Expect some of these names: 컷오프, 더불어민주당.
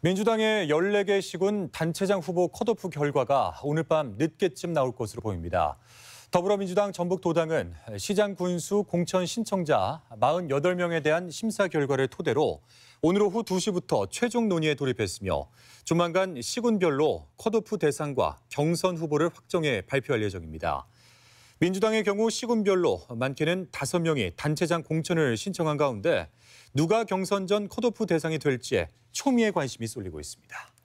민주당의 14개 시군 단체장 후보 컷오프 결과가 오늘 밤 늦게쯤 나올 것으로 보입니다. 더불어민주당 전북도당은 시장 군수 공천 신청자 48명에 대한 심사 결과를 토대로 오늘 오후 2시부터 최종 논의에 돌입했으며 조만간 시군별로 컷오프 대상과 경선 후보를 확정해 발표할 예정입니다. 민주당의 경우 시군별로 많게는 5명이 단체장 공천을 신청한 가운데 누가 경선 전 컷오프 대상이 될지에 초미의 관심이 쏠리고 있습니다.